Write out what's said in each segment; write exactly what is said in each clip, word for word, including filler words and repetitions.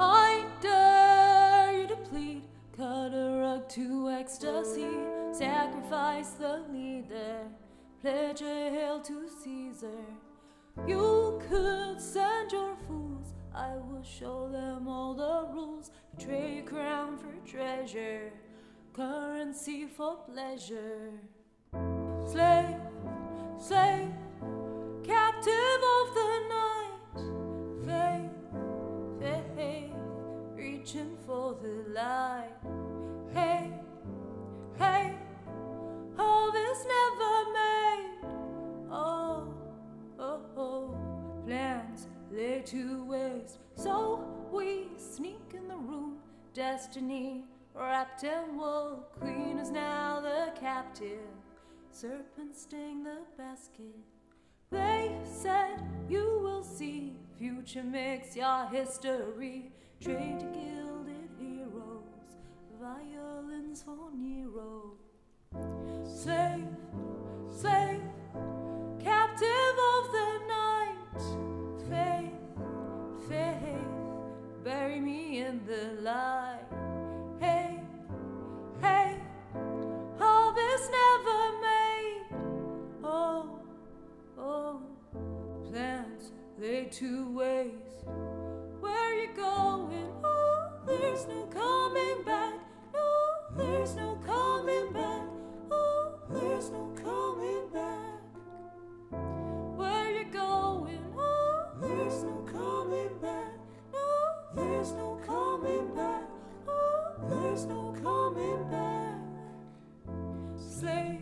I dare you to plead, cut a rug to ecstasy, sacrifice the leader, pledge a hail to Caesar. You could send your fools, I will show them all the rules. Betray crown for treasure, currency for pleasure. Slave, slave, captive of the night, faith, faith, reaching for the light. Hey, hey, all this never made. Oh, oh, oh, plans lay to waste. So we sneak in the room, destiny wrapped in wool. Queen is now the captive. Serpents sting the basket. They said you will see. Future makes your history. Trade to gilded heroes, violins for Nero. Slave, slave, captive of the night. Faith, faith, bury me in the light. Hey, hey, all this never. Lay two ways. Where you going? Oh, there's no coming back. No, there's no coming back. Oh, there's no coming back. Where you going? Oh, there's no coming back. No, there's no coming back. Oh, there's no coming back. Slave,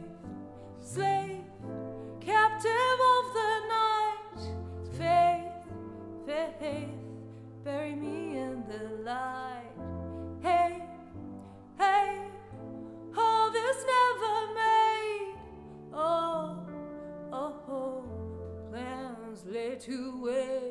slave, captive of the faith, bury me in the light. Hey, hey, all this never made. Oh, oh, oh, plans lay to waste.